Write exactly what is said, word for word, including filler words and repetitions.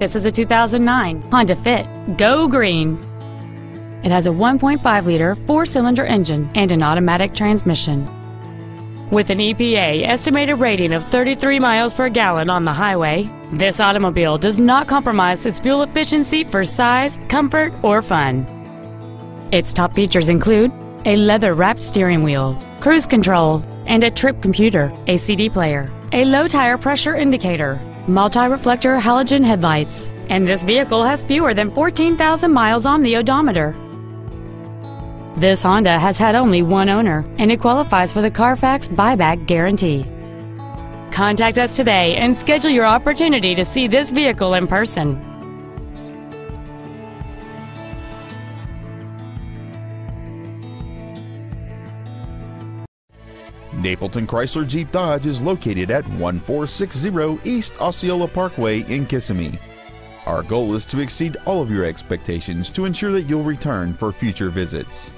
This is a two thousand nine Honda Fit. Go green! It has a one point five liter four-cylinder engine and an automatic transmission. With an E P A estimated rating of thirty-three miles per gallon on the highway, this automobile does not compromise its fuel efficiency for size, comfort, or fun. Its top features include a leather-wrapped steering wheel, cruise control, and a trip computer, a C D player, a low tire pressure indicator, multi-reflector halogen headlights, and this vehicle has fewer than fourteen thousand miles on the odometer. This Honda has had only one owner, and it qualifies for the Carfax buyback guarantee. Contact us today and schedule your opportunity to see this vehicle in person. Napleton Chrysler Jeep Dodge is located at one four six zero East Osceola Parkway in Kissimmee. Our goal is to exceed all of your expectations to ensure that you'll return for future visits.